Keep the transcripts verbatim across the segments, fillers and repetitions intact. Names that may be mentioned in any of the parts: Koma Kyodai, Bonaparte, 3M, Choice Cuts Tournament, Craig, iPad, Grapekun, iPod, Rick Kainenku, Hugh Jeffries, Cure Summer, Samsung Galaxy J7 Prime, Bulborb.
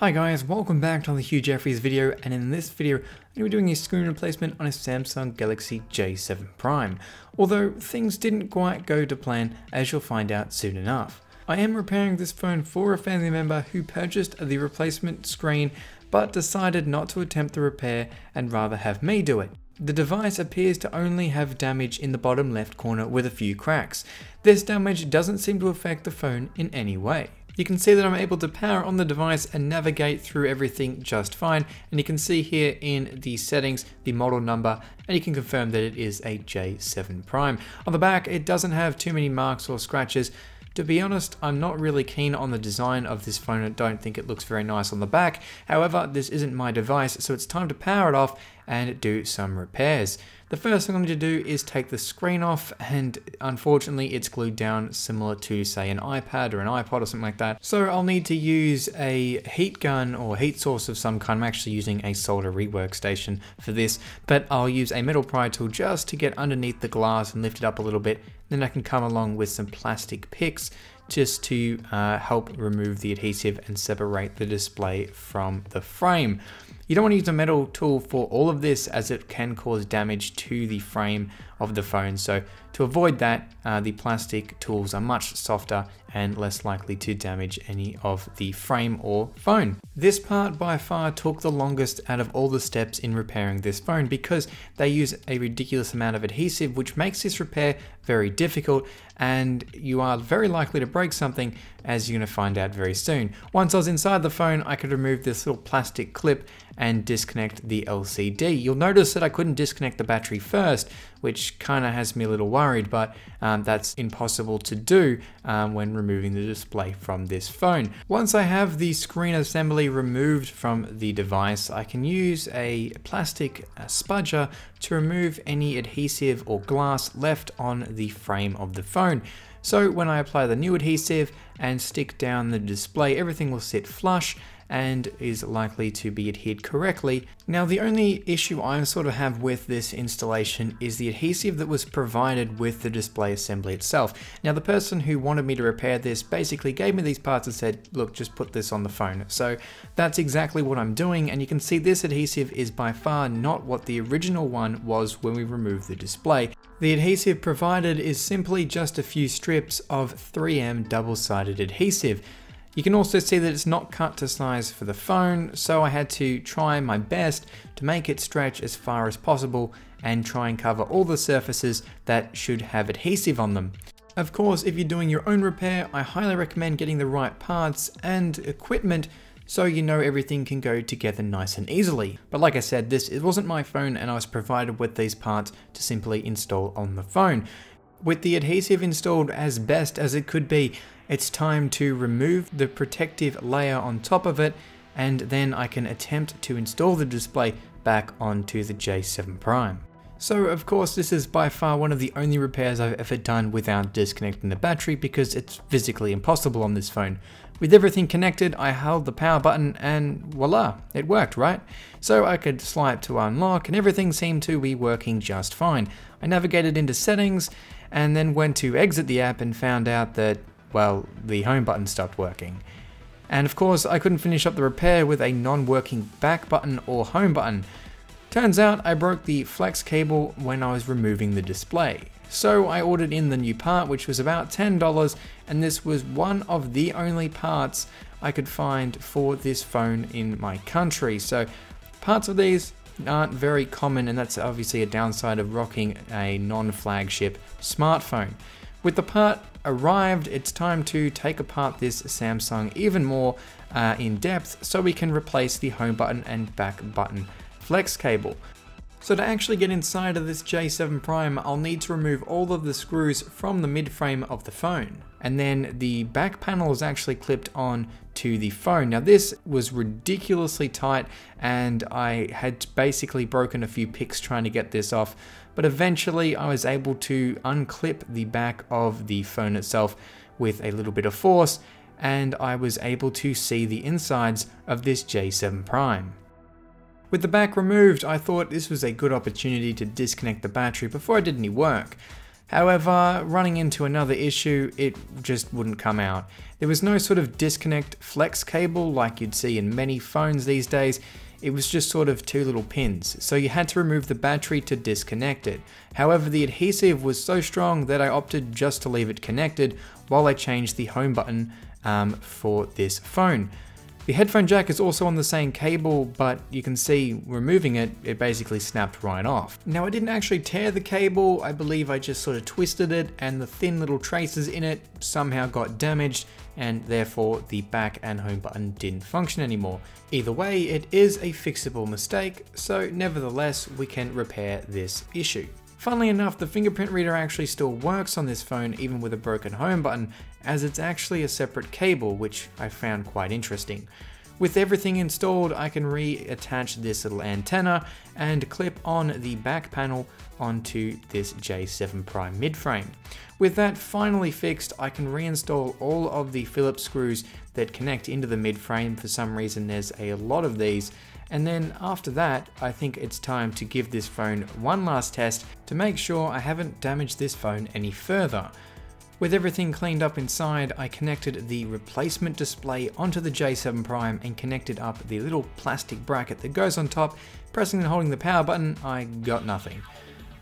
Hi guys, welcome back to the Hugh Jeffries video, and in this video I'm going to be doing a screen replacement on a Samsung Galaxy J seven Prime, although things didn't quite go to plan, as you'll find out soon enough. I am repairing this phone for a family member who purchased the replacement screen but decided not to attempt the repair and rather have me do it. The device appears to only have damage in the bottom left corner with a few cracks. This damage doesn't seem to affect the phone in any way. You can see that I'm able to power on the device and navigate through everything just fine, and you can see here in the settings the model number, and you can confirm that it is a J seven Prime. On the back it doesn't have too many marks or scratches. To be honest, I'm not really keen on the design of this phone. I don't think it looks very nice on the back. However, this isn't my device, so it's time to power it off and do some repairs. The first thing I'm going to do is take the screen off, and unfortunately it's glued down similar to say an iPad or an iPod or something like that. So I'll need to use a heat gun or heat source of some kind. I'm actually using a solder rework station for this, but I'll use a metal pry tool just to get underneath the glass and lift it up a little bit. Then I can come along with some plastic picks just to uh, help remove the adhesive and separate the display from the frame. You don't want to use a metal tool for all of this, as it can cause damage to the frame of the phone. So to avoid that, uh, the plastic tools are much softer and less likely to damage any of the frame or phone. This part by far took the longest out of all the steps in repairing this phone, because they use a ridiculous amount of adhesive, which makes this repair very difficult, and you are very likely to break something, as you're going to find out very soon. Once I was inside the phone, I could remove this little plastic clip and disconnect the L C D. You'll notice that I couldn't disconnect the battery first, which kind of has me a little worried, but um, that's impossible to do um, when removing the display from this phone. Once I have the screen assembly removed from the device, I can use a plastic spudger to remove any adhesive or glass left on the frame of the phone. So when I apply the new adhesive and stick down the display, everything will sit flush and is likely to be adhered correctly. Now, the only issue I sort of have with this installation is the adhesive that was provided with the display assembly itself. Now, the person who wanted me to repair this basically gave me these parts and said, look, just put this on the phone. So that's exactly what I'm doing, and you can see this adhesive is by far not what the original one was when we removed the display. The adhesive provided is simply just a few strips of three M double-sided adhesive. You can also see that it's not cut to size for the phone, so I had to try my best to make it stretch as far as possible and try and cover all the surfaces that should have adhesive on them. Of course, if you're doing your own repair, I highly recommend getting the right parts and equipment so you know everything can go together nice and easily. But like I said, this it wasn't my phone, and I was provided with these parts to simply install on the phone. With the adhesive installed as best as it could be, it's time to remove the protective layer on top of it, and then I can attempt to install the display back onto the J seven Prime. So of course, this is by far one of the only repairs I've ever done without disconnecting the battery, because it's physically impossible on this phone. With everything connected, I held the power button and voila, it worked, right? So I could swipe to unlock and everything seemed to be working just fine. I navigated into settings and then went to exit the app and found out that, well, the home button stopped working. And of course, I couldn't finish up the repair with a non-working back button or home button. Turns out I broke the flex cable when I was removing the display. So I ordered in the new part, which was about ten dollars, and this was one of the only parts I could find for this phone in my country. So parts of these aren't very common, and that's obviously a downside of rocking a non-flagship smartphone. With the part arrived, it's time to take apart this Samsung even more uh, in depth, so we can replace the home button and back button flex cable. So to actually get inside of this J seven Prime, I'll need to remove all of the screws from the mid frame of the phone. And then the back panel is actually clipped on to the phone. Now this was ridiculously tight, and I had basically broken a few picks trying to get this off. But eventually I was able to unclip the back of the phone itself with a little bit of force, and I was able to see the insides of this J seven Prime. With the back removed, I thought this was a good opportunity to disconnect the battery before I did any work. However, running into another issue, it just wouldn't come out. There was no sort of disconnect flex cable like you'd see in many phones these days. It was just sort of two little pins, so you had to remove the battery to disconnect it. However, the adhesive was so strong that I opted just to leave it connected while I changed the home button um, for this phone. The headphone jack is also on the same cable, but you can see removing it, it basically snapped right off. Now, I didn't actually tear the cable. I believe I just sort of twisted it, and the thin little traces in it somehow got damaged, and therefore the back and home button didn't function anymore. Either way, it is a fixable mistake, so nevertheless, we can repair this issue. Funnily enough, the fingerprint reader actually still works on this phone even with a broken home button, as it's actually a separate cable, which I found quite interesting. With everything installed, I can reattach this little antenna and clip on the back panel onto this J seven Prime midframe. With that finally fixed, I can reinstall all of the Phillips screws that connect into the midframe. For some reason, there's a lot of these. And then after that, I think it's time to give this phone one last test to make sure I haven't damaged this phone any further. With everything cleaned up inside, I connected the replacement display onto the J seven Prime and connected up the little plastic bracket that goes on top. Pressing and holding the power button, I got nothing.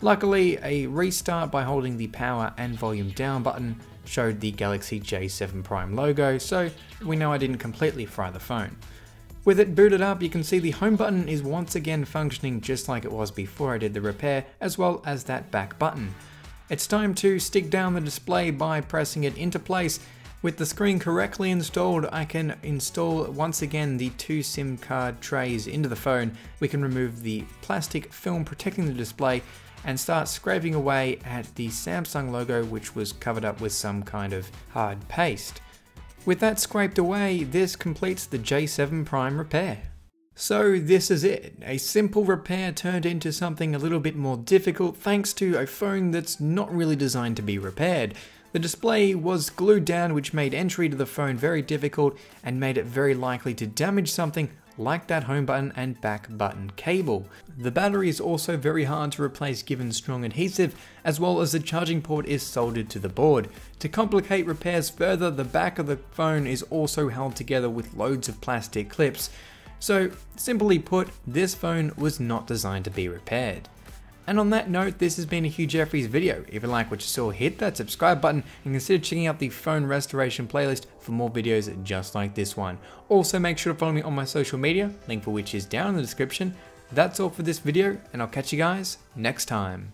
Luckily, a restart by holding the power and volume down button showed the Galaxy J seven Prime logo, so we know I didn't completely fry the phone. With it booted up, you can see the home button is once again functioning just like it was before I did the repair, as well as that back button. It's time to stick down the display by pressing it into place. With the screen correctly installed, I can install once again the two SIM card trays into the phone. We can remove the plastic film protecting the display and start scraping away at the Samsung logo, which was covered up with some kind of hard paste. With that scraped away, this completes the J seven Prime repair. So this is it, a simple repair turned into something a little bit more difficult thanks to a phone that's not really designed to be repaired. The display was glued down, which made entry to the phone very difficult and made it very likely to damage something like that home button and back button cable. The battery is also very hard to replace given strong adhesive, as well as the charging port is soldered to the board. To complicate repairs further, the back of the phone is also held together with loads of plastic clips. So simply put, this phone was not designed to be repaired. And on that note, this has been a Hugh Jeffries video. If you like what you saw, hit that subscribe button and consider checking out the phone restoration playlist for more videos just like this one. Also, make sure to follow me on my social media, link for which is down in the description. That's all for this video, and I'll catch you guys next time.